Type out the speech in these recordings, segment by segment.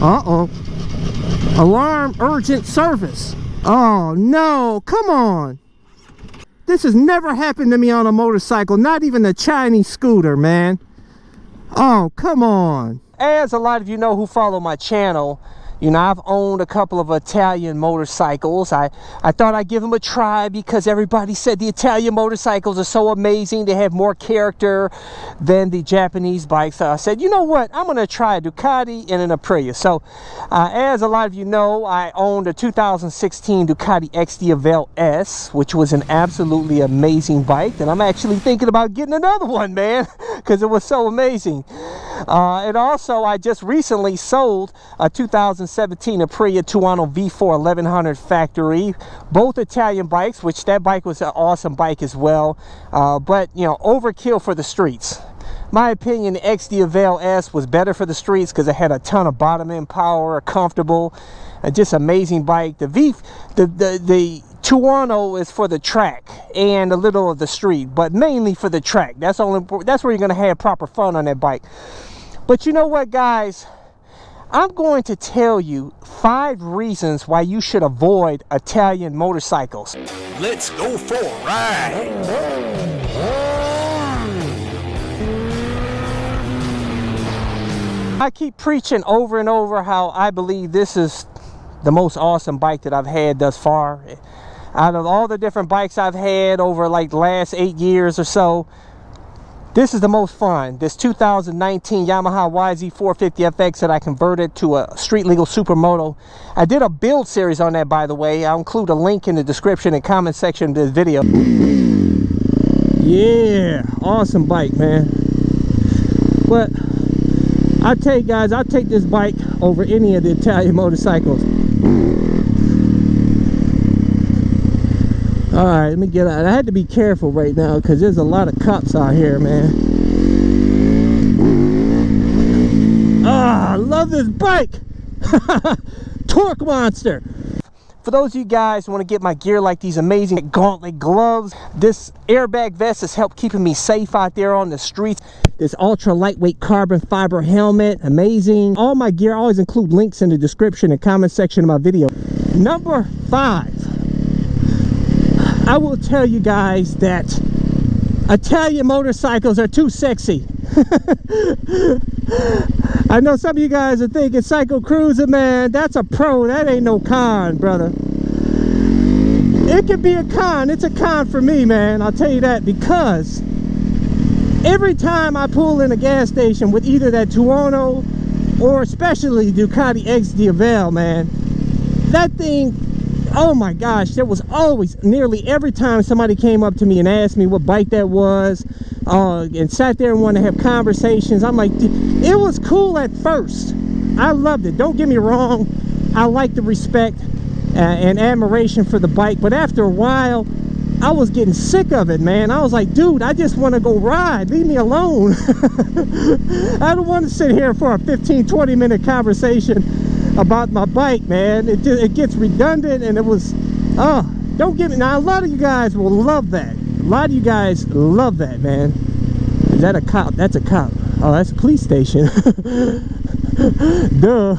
Uh-oh. Alarm urgent service. Oh, no. Come on. This has never happened to me on a motorcycle. Not even a Chinese scooter, man. Oh, come on. As a lot of you know who follow my channel, you know, I've owned a couple of Italian motorcycles. I thought I'd give them a try because everybody said the Italian motorcycles are so amazing. They have more character than the Japanese bikes. So I said, you know what? I'm going to try a Ducati and an Aprilia. So as a lot of you know, I owned a 2016 Ducati XDiavel S, which was an absolutely amazing bike. And I'm actually thinking about getting another one, man, because it was so amazing. And also, I just recently sold a 2017 Aprilia Tuono V4 1100 factory, both Italian bikes, which that bike was an awesome bike as well, but you know, overkill for the streets. My opinion, the XDiavel S was better for the streets because it had a ton of bottom end power, comfortable, just amazing bike. The the Tuono is for the track and a little of the street, but mainly for the track. That's where you're going to have proper fun on that bike. But you know what, guys, I'm going to tell you 5 reasons why you should avoid Italian motorcycles. Let's go for a ride. I keep preaching over and over how I believe this is the most awesome bike that I've had thus far. Out of all the different bikes I've had over like the last 8 years or so, this is the most fun. This 2019 Yamaha YZ450FX that I converted to a street legal supermoto. I did a build series on that, by the way. I'll include a link in the description and comment section of this video. Yeah, awesome bike, man. But I tell you guys, I'll take this bike over any of the Italian motorcycles. All right, let me get out. I had to be careful right now because there's a lot of cops out here, man. Ah, I love this bike. Torque monster. For those of you guys who want to get my gear like these amazing gauntlet gloves, this airbag vest has helped keeping me safe out there on the streets. This ultra lightweight carbon fiber helmet, amazing. All my gear, I always include links in the description and comment section of my video. Number 5. I will tell you guys that Italian motorcycles are too sexy. I know some of you guys are thinking, Psycho Cruiser, man, that's a pro, that ain't no con, brother. It could be a con, it's a con for me, man, I'll tell you that, because every time I pull in a gas station with either that Tuono or especially Ducati XDiavel, man, that thing, oh my gosh, there was always, nearly every time somebody came up to me and asked me what bike that was, and sat there and wanted to have conversations. I'm like, it was cool at first. I loved it. Don't get me wrong. I like the respect and admiration for the bike. But after a while, I was getting sick of it, man. I was like, dude, I just want to go ride. Leave me alone. I don't want to sit here for a 15-20 minute conversation about my bike, man. It just, it gets redundant, and it was, don't get me, now a lot of you guys will love that, a lot of you guys love that, man. Is that a cop? That's a cop. Oh, that's a police station. Duh.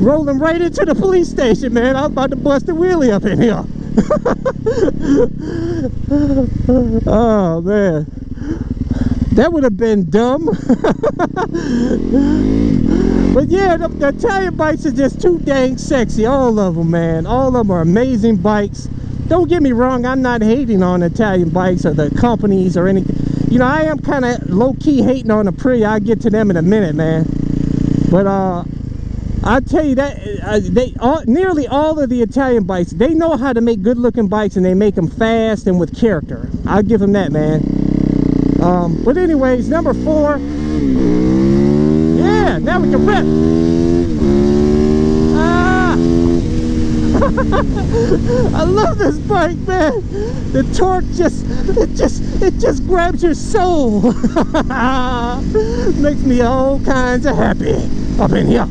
Rolling right into the police station, man. I'm about to bust a wheelie up in here. Oh man, that would have been dumb. But yeah, the Italian bikes are just too dang sexy. All of them, man. All of them are amazing bikes. Don't get me wrong, I'm not hating on Italian bikes or the companies or anything. You know, I am kind of low-key hating on Aprilia. I'll get to them in a minute, man. But I tell you that nearly all of the Italian bikes, they know how to make good-looking bikes, and they make them fast and with character. I'll give them that, man. But anyways, number 4. Yeah, now we can rip. Ah. I love this bike, man. The torque just grabs your soul. Makes me all kinds of happy up in here.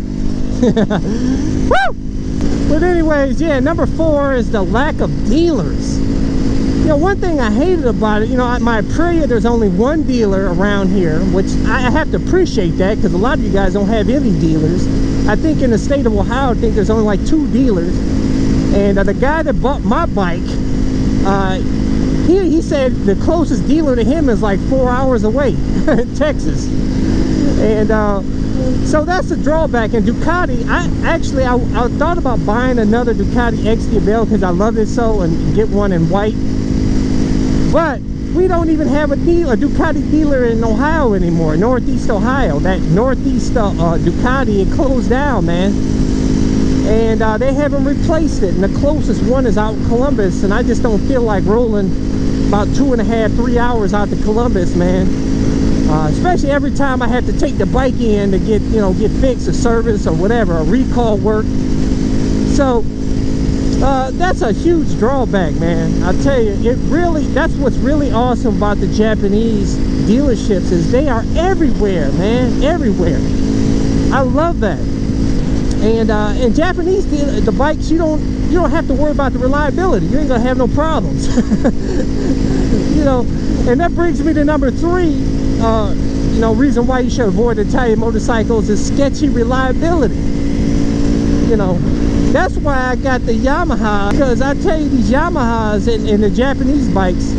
Woo! But anyways, yeah, number 4 is the lack of dealers. You know, one thing I hated about it, you know, at my Aprilia, there's only one dealer around here, which I have to appreciate that, because a lot of you guys don't have any dealers. I think in the state of Ohio, I think there's only like 2 dealers. And the guy that bought my bike, he said the closest dealer to him is like 4 hours away in Texas. And so that's the drawback. And Ducati, I thought about buying another Ducati XDiavel because I loved it so, and get one in white. But we don't even have a Ducati dealer in Ohio anymore, Northeast Ohio. That Northeast Ducati, it closed down, man. And they haven't replaced it. And the closest one is out in Columbus. And I just don't feel like rolling about 2.5–3 hours out to Columbus, man. Especially every time I have to take the bike in to get, you know, get fixed or service or whatever, or recall work. So that's a huge drawback, man. I'll tell you, it really, that's what's really awesome about the Japanese dealerships, is they are everywhere, man, everywhere. I love that. And in Japanese, the bikes, you don't have to worry about the reliability. You ain't gonna have no problems. You know, and that brings me to number 3. You know, reason why you should avoid Italian motorcycles is sketchy reliability. You know, that's why I got the Yamaha, because I tell you, these Yamahas and the Japanese bikes,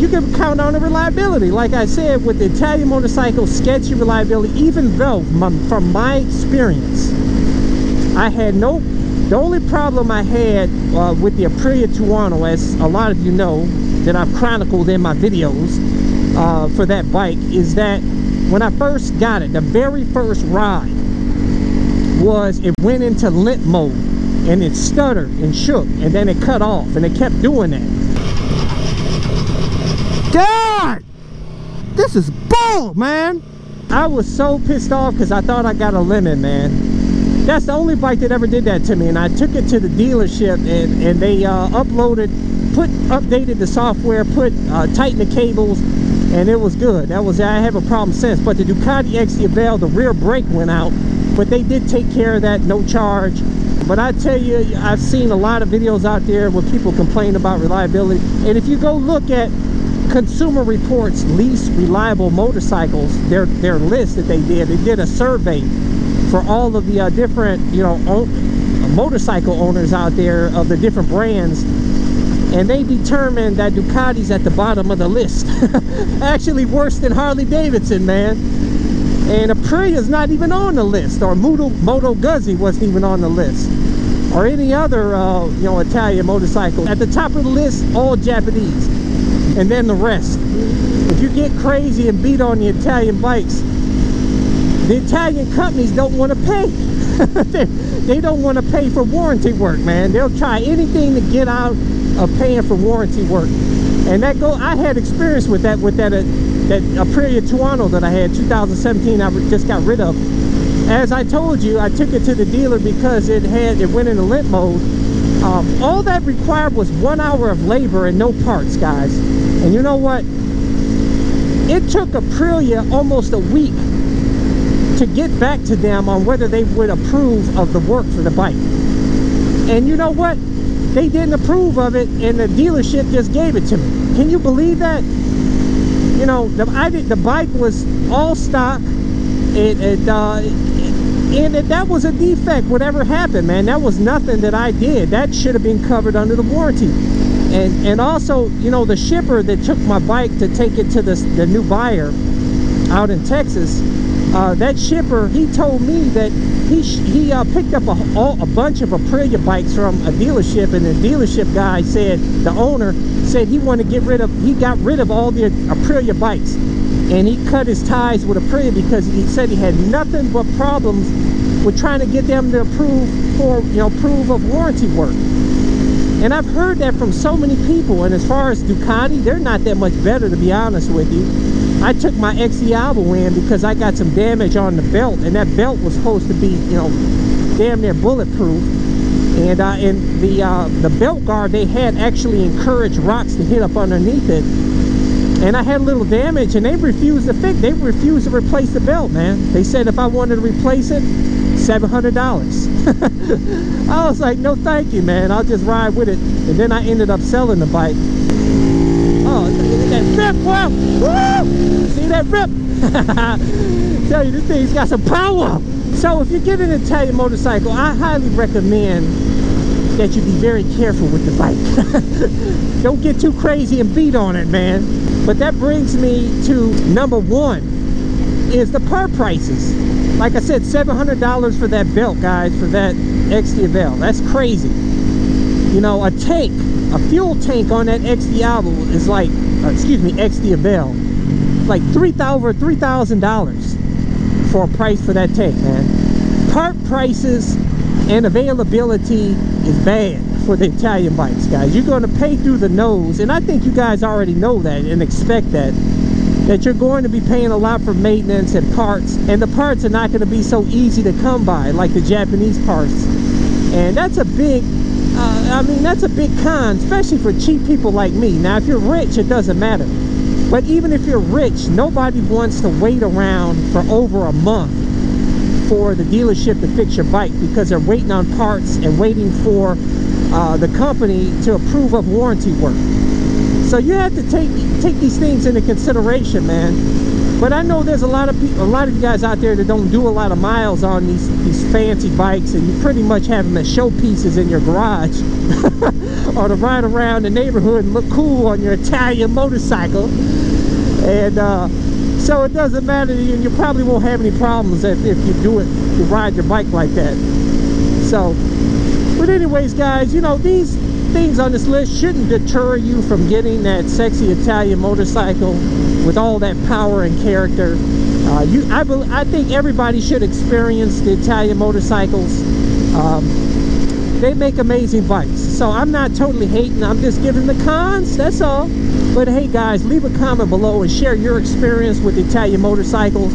you can count on the reliability. Like I said, with the Italian motorcycles, sketchy reliability, even though from my experience, I had no, the only problem I had with the Aprilia Tuono, as a lot of you know, that I've chronicled in my videos, for that bike, is that when I first got it, the very first ride was, it went into limp mode and it stuttered and shook, and then it cut off, and it kept doing that. God, this is bull, man. I was so pissed off because I thought I got a lemon, man. That's the only bike that ever did that to me, and I took it to the dealership, and they updated the software, tightened the cables, and it was good. That was, I have a problem since. But the Ducati XDiavel, the rear brake went out, but they did take care of that, no charge. But I tell you, I've seen a lot of videos out there where people complain about reliability. And if you go look at Consumer Reports least reliable motorcycles, their list that they did a survey for all of the different, you know, motorcycle owners out there of the different brands. And they determined that Ducati's at the bottom of the list. Actually worse than Harley-Davidson, man. And Aprilia's not even on the list. Or Moto Guzzi wasn't even on the list. Or any other, you know, Italian motorcycle. At the top of the list, all Japanese. And then the rest. If you get crazy and beat on the Italian bikes, the Italian companies don't want to pay. They don't want to pay for warranty work, man. They'll try anything to get out of paying for warranty work. And that go, I had experience with that, that Aprilia Tuono that I had 2017, I just got rid of. As I told you, I took it to the dealer because it went into limp mode. All that required was 1 hour of labor and no parts, guys. And you know what, it took Aprilia almost a week to get back to them on whether they would approve of the work for the bike. And you know what, they didn't approve of it, and the dealership just gave it to me. Can you believe that? You know, the bike was all stock, and that was a defect, whatever happened, man. That was nothing that I did. That should have been covered under the warranty. And also, you know, the shipper that took my bike to take it to the new buyer out in Texas, that shipper, he told me that he picked up a bunch of Aprilia bikes from a dealership, and the dealership guy said, the owner said, he wanted to get rid of, he got rid of all the Aprilia bikes, and he cut his ties with Aprilia because he said he had nothing but problems with trying to get them to approve of warranty work. And I've heard that from so many people. And as far as Ducati, they're not that much better, to be honest with you. I took my XDiavel in because I got some damage on the belt, and that belt was supposed to be, you know, damn near bulletproof. And the belt guard, they had actually encouraged rocks to hit up underneath it. And I had a little damage, and they refused to fix. They refused to replace the belt, man. They said if I wanted to replace it, $700. I was like, no, thank you, man. I'll just ride with it. And then I ended up selling the bike. Oh, look at that rip! Wow! Woo! See that rip? Tell you, this thing's got some power. So if you get an Italian motorcycle, I highly recommend that you be very careful with the bike. Don't get too crazy and beat on it, man. But that brings me to number one, is the part prices. Like I said, $700 for that belt, guys, for that XDiavel. That's crazy. You know, a tank, a fuel tank on that XDiavel is like, excuse me, XDiavel, like $3,000 for a price for that tank, man. Part prices and availability is bad for the Italian bikes, guys. You're going to pay through the nose, and I think you guys already know that and expect that you're going to be paying a lot for maintenance and parts, and the parts are not going to be so easy to come by like the Japanese parts. And that's a big I mean that's a big con, especially for cheap people like me. Now, if you're rich, it doesn't matter, but even if you're rich, nobody wants to wait around for over a month for the dealership to fix your bike, because they're waiting on parts and waiting for the company to approve of warranty work. So you have to take these things into consideration, man. But I know there's a lot of people, a lot of you guys out there that don't do a lot of miles on these fancy bikes, and you pretty much have them as show pieces in your garage or to ride around the neighborhood and look cool on your Italian motorcycle. And so it doesn't matter to you, and you probably won't have any problems if you do it, you ride your bike like that. So, but anyways, guys, you know, these things on this list shouldn't deter you from getting that sexy Italian motorcycle with all that power and character. I think everybody should experience the Italian motorcycles. They make amazing bikes, so I'm not totally hating, I'm just giving the cons, that's all. But hey, guys, leave a comment below and share your experience with Italian motorcycles.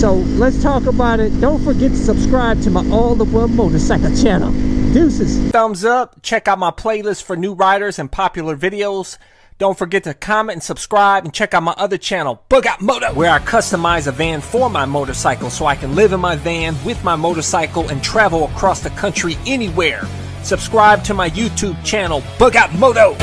So let's talk about it. Don't forget to subscribe to my All the World Motorcycle channel. Deuces. Thumbs up. Check out my playlist for new riders and popular videos. Don't forget to comment and subscribe, and check out my other channel, Bug Out Moto, where I customize a van for my motorcycle so I can live in my van with my motorcycle and travel across the country anywhere. Subscribe to my YouTube channel, Bug Out Moto.